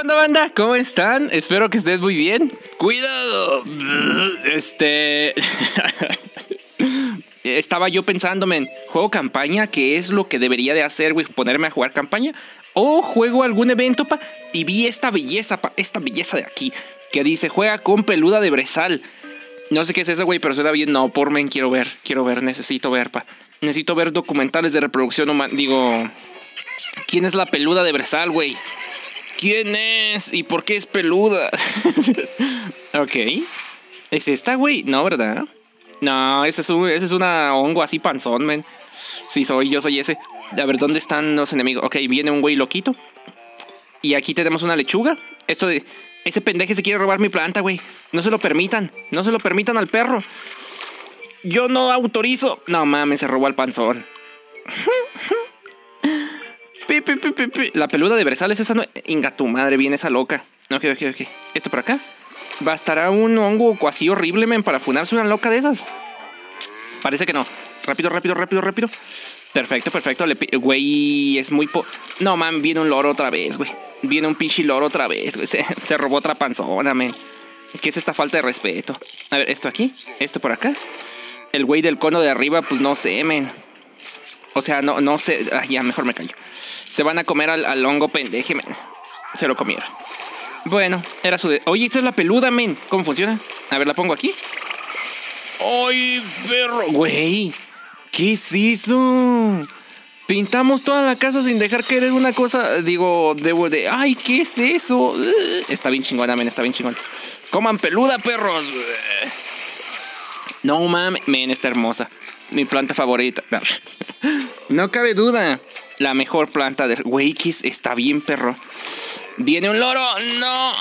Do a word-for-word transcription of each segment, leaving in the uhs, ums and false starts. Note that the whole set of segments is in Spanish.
¿Qué onda, banda? ¿Cómo están? Espero que estés muy bien. ¡Cuidado! Este... Estaba yo pensándome en, ¿juego campaña? ¿Qué es lo que debería de hacer, güey? ¿Ponerme a jugar campaña? ¿O juego algún evento, pa? Y vi esta belleza, pa, esta belleza de aquí, que dice, juega con Peluda de Brezal. No sé qué es eso, güey, pero suena bien. No, por men, quiero ver, quiero ver, necesito ver, pa. Necesito ver documentales de reproducción humana. Digo, ¿quién es la Peluda de Brezal, güey? ¿Quién es? ¿Y por qué es peluda? Ok. ¿Es esta, güey? No, ¿verdad? No, ese es, un, ese es una hongo así panzón, men. Sí, soy, yo soy ese. A ver, ¿dónde están los enemigos? Ok, viene un güey loquito. Y aquí tenemos una lechuga. Esto de... Ese pendeje se quiere robar mi planta, güey. No se lo permitan. No se lo permitan al perro. Yo no autorizo. No, mames, se robó al panzón. Pi, pi, pi, pi, pi. La Peluda de Brezal es esa, no... Inga, tu madre, viene esa loca. Ok, ok, ok. ¿Esto por acá? ¿Bastará un hongo así horrible, men, para funarse una loca de esas? Parece que no. Rápido, rápido, rápido, rápido. Perfecto, perfecto. Le pi... Güey, es muy po... No, man, viene un loro otra vez, güey. Viene un pinche loro otra vez, güey. Se, se robó otra panzona, men. ¿Qué es esta falta de respeto? A ver, ¿esto aquí? ¿Esto por acá? El güey del cono de arriba, pues no sé, men. O sea, no, no sé... Ah, ya, mejor me callo. Se van a comer al, al hongo pendeje, men. Se lo comieron. Bueno, era su... De Oye, esta es la Peluda, men. ¿Cómo funciona? A ver, la pongo aquí. ¡Ay, perro! Güey, ¿qué es eso? Pintamos toda la casa sin dejar caer una cosa. Digo, debo de... ¡Ay, qué es eso! Está bien chingona, men. Está bien chingón. ¡Coman Peluda, perros! No, mames. Men, está hermosa. Mi planta favorita. No cabe duda. La mejor planta del... Güey, que está bien, perro. Viene un loro. No.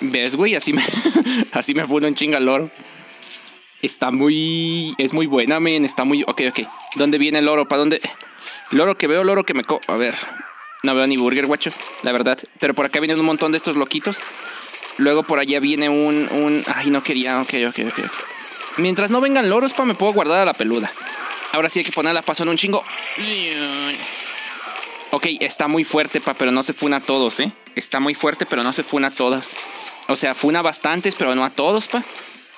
¿Ves, güey? Así me... Así me pone un chinga el loro. Está muy... Es muy buena, men. Está muy... Ok, ok. ¿Dónde viene el loro? ¿Para dónde? Loro que veo, loro que me co... A ver. No veo ni burger, guacho. La verdad. Pero por acá vienen un montón de estos loquitos. Luego por allá viene un... un... Ay, no quería. Ok, ok, ok. Mientras no vengan loros, pa, me puedo guardar a la Peluda. Ahora sí hay que poner la paso en un chingo. Ok, está muy fuerte, pa, pero no se funa a todos, ¿eh? Está muy fuerte, pero no se funa a todas. O sea, funa a bastantes, pero no a todos, pa.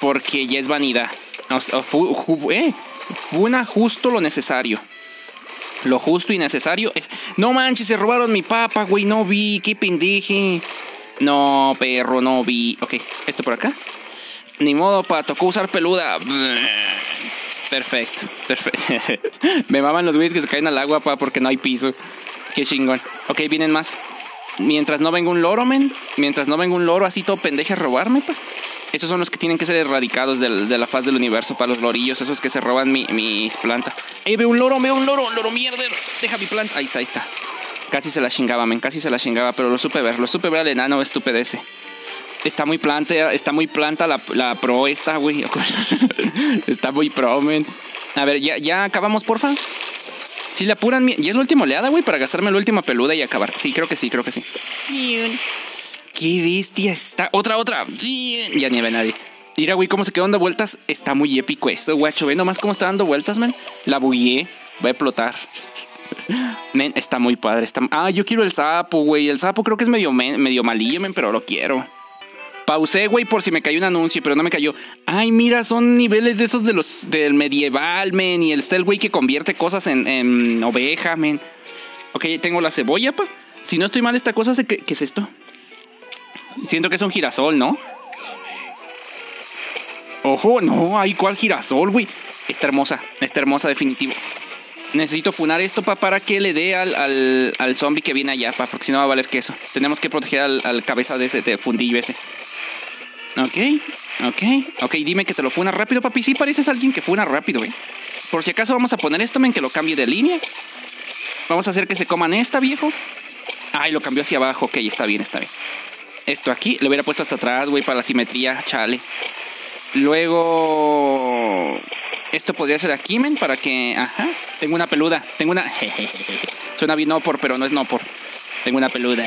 Porque ya es vanidad. O sea, fu fu eh, funa justo lo necesario. Lo justo y necesario es... No manches, se robaron mi papa, güey. No vi, qué pendeje. No, perro, no vi. Ok, esto por acá. Ni modo, pa, tocó usar Peluda. Perfecto, perfecto. Me maman los güeyes que se caen al agua, pa, porque no hay piso. Qué chingón. Ok, vienen más. Mientras no venga un loro, men. Mientras no venga un loro así todo pendeje a robarme, pa. Esos son los que tienen que ser erradicados del, de la faz del universo, pa, los lorillos. Esos que se roban mi, mis plantas. ¡Eh, veo un loro, veo un loro! ¡Loro mierda! Deja mi planta. Ahí está, ahí está. Casi se la chingaba, men. Casi se la chingaba, pero lo supe ver. Lo supe ver al enano estupidece. Está muy planta, está muy planta la, la pro esta, güey. Está muy pro, men. A ver, ya, ya acabamos, porfa. Si le apuran, ya es la última oleada, güey, para gastarme la última Peluda y acabar. Sí, creo que sí, creo que sí. Qué bestia está. Otra, otra. Ya ni ve nadie. Mira, güey, cómo se quedó dando vueltas. Está muy épico eso, guacho. Ve nomás cómo está dando vueltas, men. La bugué. Va a explotar. Men, está muy padre. Está... Ah, yo quiero el sapo, güey. El sapo creo que es medio, men, medio malillo, men, pero lo quiero. Pausé, güey, por si me cayó un anuncio, pero no me cayó. Ay, mira, son niveles de esos de los del medieval, men. Y el está el güey que convierte cosas en, en oveja, men. Ok, tengo la cebolla, pa. Si no estoy mal, esta cosa se... ¿Qué es esto? Siento que es un girasol, ¿no? Ojo, no, ay, ¿cuál girasol, güey? Está hermosa, está hermosa, definitivo. Necesito funar esto, pa, para que le dé al, al, al zombie que viene allá, pa, porque si no va a valer queso. Tenemos que proteger al, al cabeza de ese de fundillo ese. Ok, ok, ok, dime que te lo funa rápido, papi. Sí, pareces alguien que funa rápido, güey. Por si acaso vamos a poner esto, men, que lo cambie de línea. Vamos a hacer que se coman esta, viejo. Ay, lo cambió hacia abajo, ok, está bien, está bien. Esto aquí, lo hubiera puesto hasta atrás, güey, para la simetría, chale. Luego... Esto podría ser aquí, men, para que... Ajá, tengo una peluda, tengo una... Suena bien nopor, pero no es nopor. Tengo una peluda.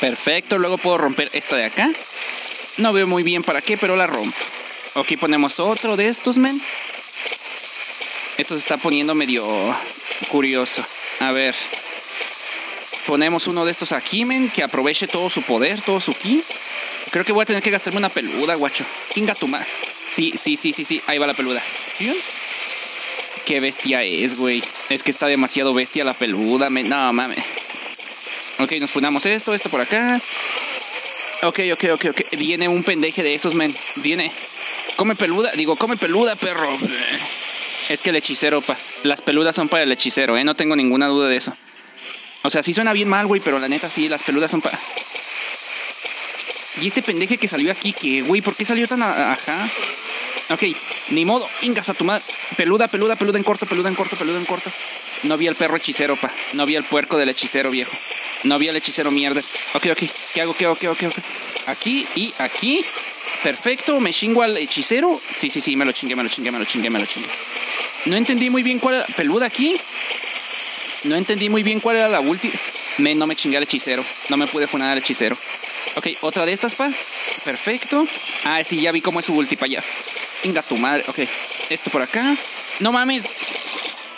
Perfecto, luego puedo romper esta de acá. No veo muy bien para qué, pero la rompo. Ok, ponemos otro de estos, men. Esto se está poniendo medio curioso. A ver. Ponemos uno de estos aquí, men, que aproveche todo su poder, todo su ki. Creo que voy a tener que gastarme una peluda, guacho. Chinga tu madre. Sí, sí, sí, sí, sí. Ahí va la peluda. ¿Sí? Qué bestia es, güey. Es que está demasiado bestia la peluda, men. No, mames. Ok, nos funamos esto, esto por acá. Ok, ok, ok, ok. Viene un pendeje de esos, men. Viene. Come peluda. Digo, come peluda, perro. Es que el hechicero, pa. Las peludas son para el hechicero, eh. No tengo ninguna duda de eso. O sea, sí suena bien mal, güey, pero la neta sí, las peludas son para... Y este pendeje que salió aquí, que, güey, ¿por qué salió tan a... ajá? Ok, ni modo, ingas a tu madre. Peluda, peluda, peluda en corto, peluda en corto, peluda en corto. No vi al perro hechicero, pa. No vi al puerco del hechicero, viejo. No vi al hechicero, mierda. Ok, ok, ¿qué hago? ¿Qué hago? ¿Qué hago? ¿Qué hago? Aquí y aquí. Perfecto, me chingo al hechicero. Sí, sí, sí, me lo chingué, me lo chingué, me lo chingué, me lo chingué. No entendí muy bien cuál era... peluda aquí. No entendí muy bien cuál era la ulti. Me, no me chingué al hechicero. No me pude funar al hechicero. Ok, otra de estas, pa. Perfecto. Ah, sí, ya vi cómo es su ulti, pa. Ya. Venga tu madre. Ok, esto por acá. No mames.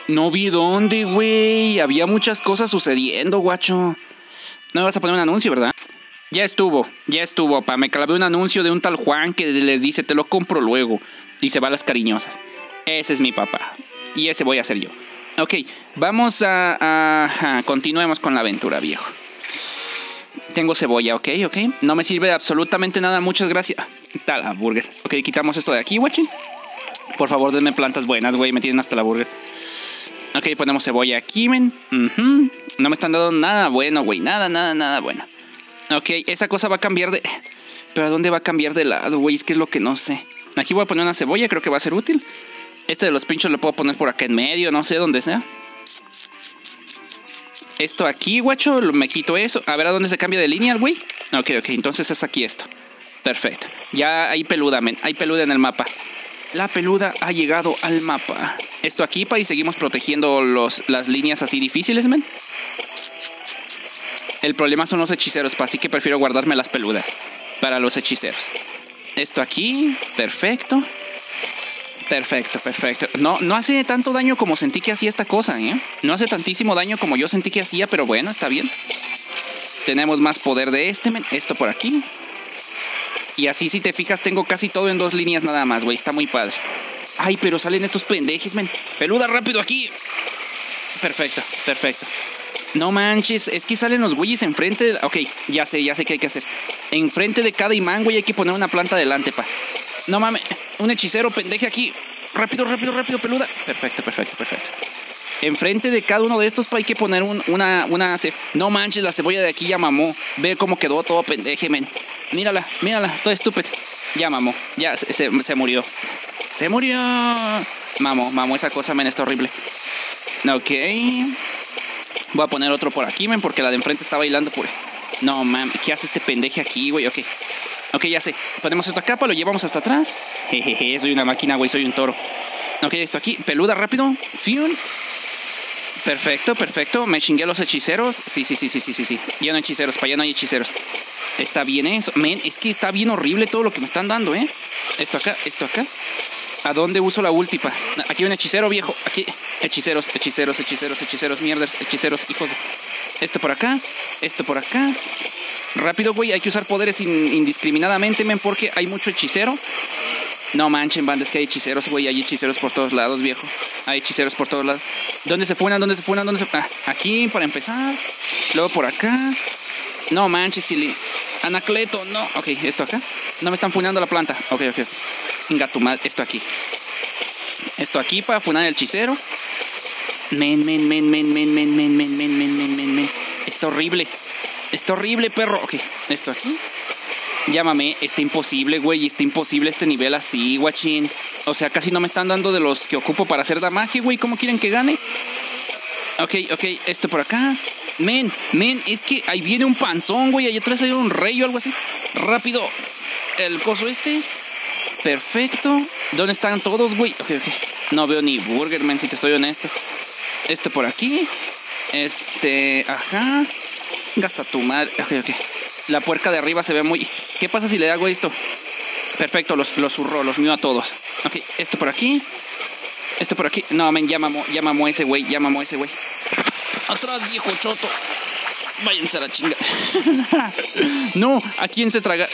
No vi dónde, güey. Había muchas cosas sucediendo, guacho. No me vas a poner un anuncio, ¿verdad? Ya estuvo, ya estuvo, pa. Me clavé un anuncio de un tal Juan que les dice: te lo compro luego. Y se va a las cariñosas. Ese es mi papá. Y ese voy a hacer yo. Ok, vamos a, a, a... continuemos con la aventura, viejo. Tengo cebolla, ok, ok. No me sirve de absolutamente nada, muchas gracias. Está la burger. Ok, quitamos esto de aquí, guachín. Por favor, denme plantas buenas, güey, me tienen hasta la burger. Ok, ponemos cebolla aquí, men. Uh-huh. No me están dando nada bueno, güey, nada, nada, nada bueno. Ok, esa cosa va a cambiar de... ¿Pero a dónde va a cambiar de lado, güey? Es que es lo que no sé. Aquí voy a poner una cebolla, creo que va a ser útil. Este de los pinchos lo puedo poner por acá en medio, no sé, donde sea. Esto aquí, guacho, me quito eso. A ver a dónde se cambia de línea, güey. Ok, ok, entonces es aquí esto. Perfecto. Ya hay peluda, men. Hay peluda en el mapa. La peluda ha llegado al mapa. Esto aquí, pa, y seguimos protegiendo los, las líneas así difíciles, men. El problema son los hechiceros, pa, así que prefiero guardarme las peludas para los hechiceros. Esto aquí, perfecto. Perfecto, perfecto. No, no hace tanto daño como sentí que hacía esta cosa, ¿eh? No hace tantísimo daño como yo sentí que hacía, pero bueno, está bien. Tenemos más poder de este, men. Esto por aquí. Y así, si te fijas, tengo casi todo en dos líneas nada más, güey. Está muy padre. Ay, pero salen estos pendejes, men. Peluda, rápido aquí. Perfecto, perfecto. No manches, es que salen los güeyes enfrente de... Ok, ya sé, ya sé qué hay que hacer. Enfrente de cada imán, güey, hay que poner una planta delante, pa. No mames, un hechicero pendeje aquí. Rápido, rápido, rápido, peluda. Perfecto, perfecto, perfecto. Enfrente de cada uno de estos, pa, hay que poner un, una, una... No manches, la cebolla de aquí ya mamó. Ve cómo quedó todo pendeje, men. Mírala, mírala, todo estúpido. Ya mamó, ya se, se, se murió. Se murió. Mamó, mamó esa cosa, men, está horrible. Ok. Voy a poner otro por aquí, men, porque la de enfrente está bailando por... No, mames, ¿qué hace este pendeje aquí, güey? Ok. Ok, ya sé. Ponemos esta capa, lo llevamos hasta atrás. Jejeje, soy una máquina, güey, soy un toro. Ok, esto aquí. Peluda, rápido. Fiun. Perfecto, perfecto. Me chingué a los hechiceros. Sí, sí, sí, sí, sí, sí. Ya no hay hechiceros, para allá no hay hechiceros. Está bien eso. Men, es que está bien horrible todo lo que me están dando, ¿eh? Esto acá, esto acá. ¿A dónde uso la ulti, pa? Aquí hay un hechicero, viejo. Aquí, hechiceros, hechiceros, hechiceros, hechiceros, mierdas, hechiceros, hijos. Esto por acá, esto por acá. Rápido, güey, hay que usar poderes in indiscriminadamente, men, porque hay mucho hechicero. No manchen, bandas, que hay hechiceros, güey, hay hechiceros por todos lados, viejo. Hay hechiceros por todos lados. ¿Dónde se funan? ¿Dónde se funan? ¿Dónde se funan? Ah, aquí, para empezar. Luego por acá. No manches, Silly. Anacleto, no. Ok, esto acá. No me están funando la planta. Ok, ok. Venga, tu madre, esto aquí. Esto aquí para funar el hechicero. Men, men, men, men, men, men, men, men, men, men, men, men, men. Está horrible. Está horrible, perro. Ok, esto aquí. Llámame, está imposible, güey. Está imposible este nivel así, guachín. O sea, casi no me están dando de los que ocupo para hacer damaje, güey. ¿Cómo quieren que gane? Ok, ok, esto por acá. Men, men, es que ahí viene un panzón, güey. Allá atrás hay un rey o algo así. Rápido, el coso este. Perfecto. ¿Dónde están todos, güey? Ok, ok. No veo ni burger, men, si te soy honesto. Esto por aquí. Este, ajá. Gasta tu madre. Ok, ok. La puerca de arriba se ve muy... ¿Qué pasa si le hago esto? Perfecto, los, los zurró, los mío a todos. Ok, esto por aquí. Esto por aquí. No, men, ya mamó, ya mamó ese güey, ya mamó ese güey. Atrás, viejo choto. Váyanse a la chinga. No, ¿a quién se traga?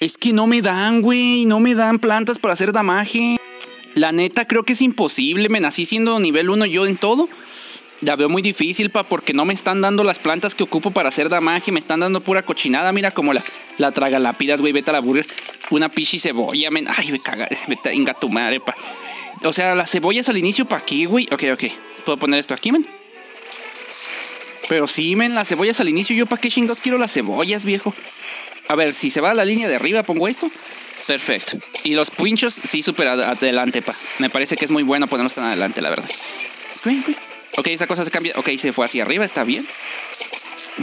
Es que no me dan, güey. No me dan plantas para hacer damaje. La neta, creo que es imposible. Me nací siendo nivel uno yo en todo. La veo muy difícil, pa, porque no me están dando las plantas que ocupo para hacer damaje. Me están dando pura cochinada. Mira como la, la tragalápidas, güey. Vete a la burger. Una pichi cebolla, men. Ay, me caga. Vete a inga tu madre, pa. O sea, las cebollas al inicio, ¿para qué, güey? Ok, ok. ¿Puedo poner esto aquí, men? Pero sí, men, las cebollas al inicio. ¿Yo para qué chingados quiero las cebollas, viejo? A ver, si se va a la línea de arriba, pongo esto. Perfecto. Y los pinchos, sí, súper adelante, pa. Me parece que es muy bueno ponerlos tan adelante, la verdad. Ok, esa cosa se cambia. Ok, se fue hacia arriba, está bien.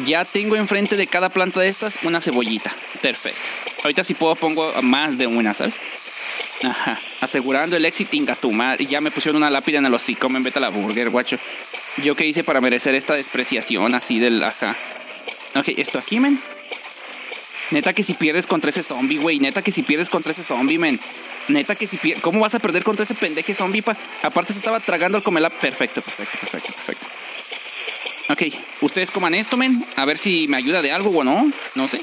Ya tengo enfrente de cada planta de estas una cebollita. Perfecto. Ahorita si puedo pongo más de una, ¿sabes? Ajá. Asegurando el éxito, inga tu madre. Ya me pusieron una lápida en el hocico. Me vete a la burger, guacho. ¿Yo qué hice para merecer esta despreciación así del... Ajá. Ok, esto aquí, men. Neta que si pierdes contra ese zombie, güey. Neta que si pierdes contra ese zombie, men. Neta que si pierdes... ¿Cómo vas a perder contra ese pendeje zombie, pa? Aparte se estaba tragando al comerla. Perfecto, perfecto, perfecto, perfecto. Ok, ustedes coman esto, men. A ver si me ayuda de algo o no. No sé.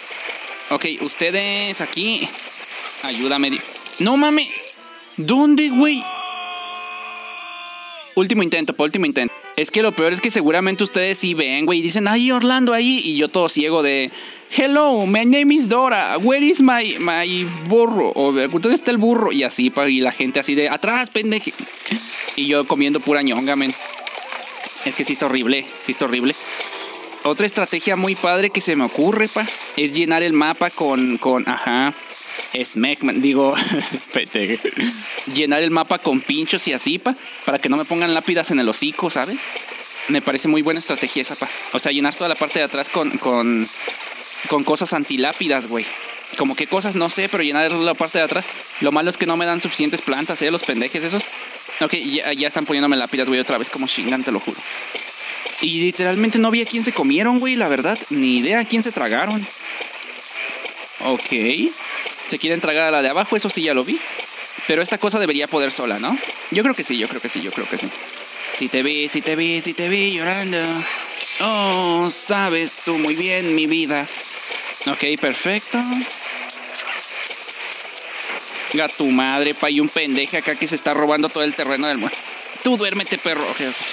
Ok, ustedes aquí... Ayúdame. No mames. ¿Dónde, güey? Último intento, por último intento. Es que lo peor es que seguramente ustedes sí ven, güey. Y dicen, ay, Orlando, ahí. Y yo todo ciego de... Hello, my name is Dora. Where is my, my burro? O, ¿dónde está el burro? Y así, y la gente así de atrás, pendeje. Y yo comiendo pura ñonga, men. Es que sí está horrible, sí está horrible. Otra estrategia muy padre que se me ocurre, pa, es llenar el mapa con, con ajá, smack, man, digo, pendeje. Llenar el mapa con pinchos y así, pa, para que no me pongan lápidas en el hocico, ¿sabes? Me parece muy buena estrategia esa, pa. O sea, llenar toda la parte de atrás con... con Con cosas antilápidas, güey. Como que cosas, no sé, pero llenar la parte de atrás. Lo malo es que no me dan suficientes plantas, eh, los pendejes esos. Ok, ya, ya están poniéndome lápidas, güey, otra vez como chingan, te lo juro. Y literalmente no vi a quién se comieron, güey, la verdad. Ni idea a quién se tragaron. Ok. Se quieren tragar a la de abajo, eso sí ya lo vi. Pero esta cosa debería poder sola, ¿no? Yo creo que sí, yo creo que sí, yo creo que sí. Si te vi, si te vi, si te vi llorando. Oh, sabes tú muy bien mi vida. Ok, perfecto. Venga tu madre, pa, y un pendeje acá que se está robando todo el terreno del mundo. Tú duérmete, perro. Okay, okay.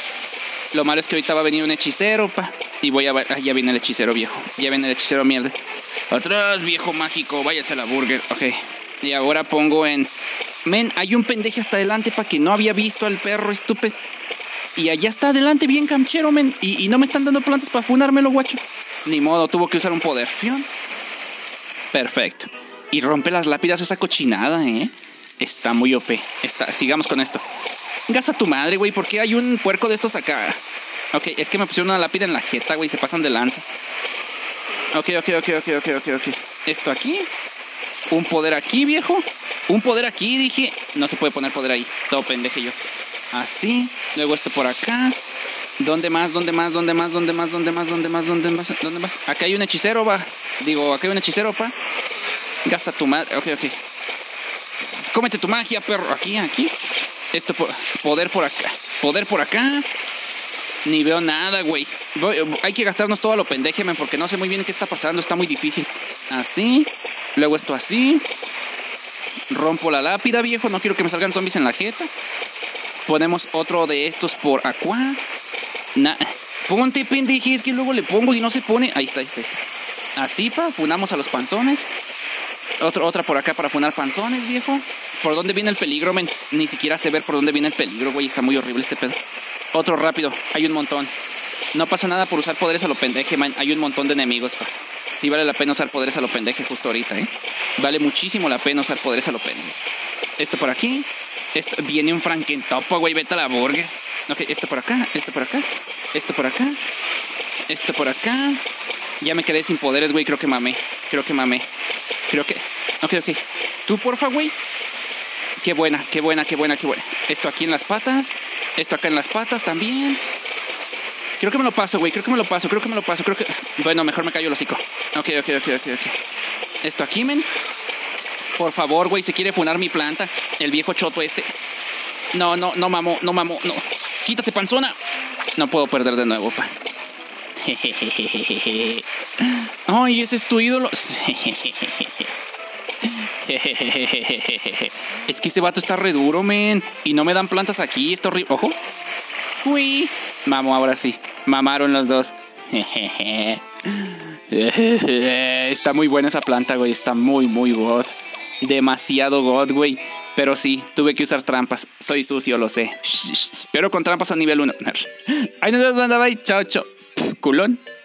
Lo malo es que ahorita va a venir un hechicero, pa. Y voy a... Ah, ya viene el hechicero, viejo. Ya viene el hechicero, mierda. Atrás, viejo mágico. Váyase a la burger. Ok. Y ahora pongo en... Men, hay un pendeje hasta adelante, pa, que no había visto al perro, estúpido. Y allá está adelante, bien canchero, men. Y, y no me están dando plantas para funármelo, guacho. Ni modo, tuvo que usar un poder. Perfecto. Y rompe las lápidas esa cochinada, eh. Está muy O P. Está, sigamos con esto. Gasta tu madre, güey. ¿Por qué hay un puerco de estos acá? Ok, es que me pusieron una lápida en la jeta, güey. Se pasan de lanza. Ok, ok, ok, ok, ok, ok, ok. Esto aquí. Un poder aquí, viejo. Un poder aquí, dije. No se puede poner poder ahí. Todo pendeje yo. Así, luego esto por acá. ¿Dónde más? ¿Dónde más? ¿Dónde más? ¿Dónde más? ¿Dónde más? ¿Dónde más? ¿Dónde más? ¿Dónde más? Acá hay un hechicero, va. Digo, acá hay un hechicero, pa. Gasta tu madre. Ok, ok. Cómete tu magia, perro. Aquí, aquí. Esto por... Poder por acá. Poder por acá. Ni veo nada, güey. Voy... Hay que gastarnos todo a lo pendeje, men, porque no sé muy bien qué está pasando. Está muy difícil. Así. Luego esto así. Rompo la lápida, viejo. No quiero que me salgan zombies en la jeta. Ponemos otro de estos por acá. Nah. Ponte, pendeje, es que luego le pongo y no se pone. Ahí está, ahí está. Así, pa, funamos a los panzones. Otro, otra por acá para funar panzones, viejo. ¿Por dónde viene el peligro, men? Ni siquiera sé ver por dónde viene el peligro, güey. Está muy horrible este pedo. Otro rápido. Hay un montón. No pasa nada por usar poderes a lo pendeje, man. Hay un montón de enemigos, pa. Sí vale la pena usar poderes a lo pendeje justo ahorita, eh. Vale muchísimo la pena usar poderes a lo pendeje. Esto por aquí. Esto, viene un frankentopo, güey, vete a la burger. Ok, esto por acá, esto por acá, esto por acá, esto por acá. Ya me quedé sin poderes, güey, creo que mamé, creo que mamé, creo que... Ok, ok, tú porfa, güey. Qué buena, qué buena, qué buena, qué buena. Esto aquí en las patas, esto acá en las patas también. Creo que me lo paso, güey, creo que me lo paso, creo que me lo paso, creo que... Bueno, mejor me callo el hocico. Ok, ok, ok, ok, ok. Esto aquí, men. Por favor, güey, se quiere funar mi planta. El viejo choto este. No, no, no mamó, no mamó, no. Quítate, panzona. No puedo perder de nuevo, pa. Ay, ese es tu ídolo. Es que este vato está re duro, men. Y no me dan plantas aquí, está horrible. Ojo. Uy. Mamo, ahora sí. Mamaron los dos. Está muy buena esa planta, güey. Está muy, muy god. Demasiado god, güey. Pero sí, tuve que usar trampas. Soy sucio, lo sé. Pero con trampas a nivel uno. Ahí nos vemos, banda. Bye. Chao, chao. Culón.